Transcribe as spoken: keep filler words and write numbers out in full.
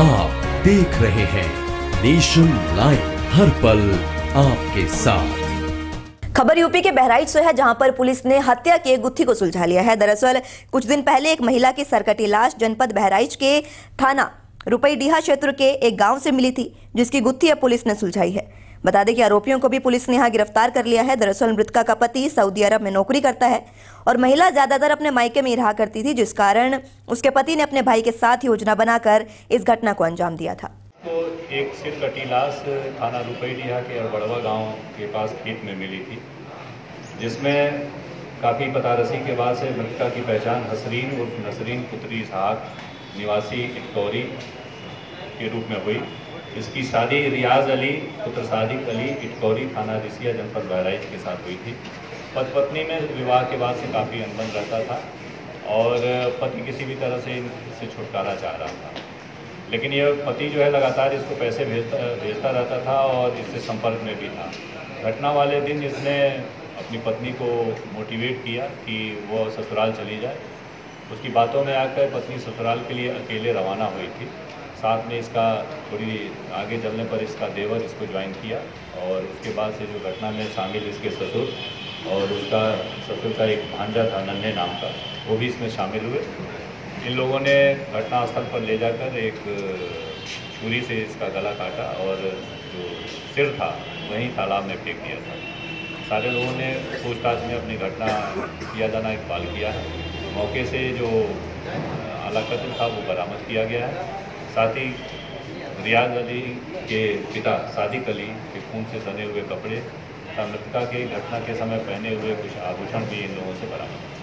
आप देख रहे हैं नेशन लाइव, हर पल आपके साथ। खबर यूपी के बहराइच से है, जहां पर पुलिस ने हत्या के गुत्थी को सुलझा लिया है। दरअसल कुछ दिन पहले एक महिला की सरकटी लाश जनपद बहराइच के थाना रुपईडीहा क्षेत्र के एक गांव से मिली थी, जिसकी गुत्थी अब पुलिस ने सुलझाई है। बता दें कि आरोपियों को भी पुलिस ने यहाँ गिरफ्तार कर लिया है। दरअसल मृतका का पति सऊदी अरब में नौकरी करता है और महिला ज्यादातर अपने मायके में रहा करती थी, जिस कारण उसके पति ने अपने भाई के साथ योजना बनाकर इस घटना को अंजाम दिया था। तो एक सिरकटी लाश थाना रुपईडीहा के अड़गोड़वा गाँव के पास खेत में मिली थी, जिसमें काफ़ी पतारसी के बाद से मृतका की पहचान हसरीन उर्फ नसरीन पुत्री इसहाक निवासी इटकोरी के रूप में हुई। इसकी शादी रियाज अली पुत्र सादिक अली इटकोरी थाना रिसिया जनपद बहराइच के साथ हुई थी। पति पत्नी में विवाह के बाद से काफ़ी अनबन रहता था और पति किसी भी तरह से इससे छुटकारा चाह रहा था, लेकिन यह पति जो है लगातार इसको पैसे भेजता भेजता रहता था और इससे संपर्क में भी था। घटना वाले दिन इसने अपनी पत्नी को मोटिवेट किया कि वो ससुराल चली जाए। उसकी बातों में आकर पत्नी ससुराल के लिए अकेले रवाना हुई थी। साथ में इसका थोड़ी आगे चलने पर इसका देवर इसको ज्वाइन किया और उसके बाद से जो घटना में शामिल इसके ससुर और उसका ससुर का एक भांजा था नन्हे नाम का, वो भी इसमें शामिल हुए। इन लोगों ने घटनास्थल पर ले जाकर एक छुरी से इसका गला काटा और जो सिर था वहीं तालाब में फेंक दिया था। सारे लोगों ने पूछताछ में अपनी घटना किया जाना इकबाल किया है। मौके से जो आला कत्ल था वो बरामद किया गया है। साथ ही रियाज अली के पिता सादिक अली के खून से सने हुए कपड़े तथा मृतका के घटना के समय पहने हुए कुछ आभूषण भी इन लोगों से बरामद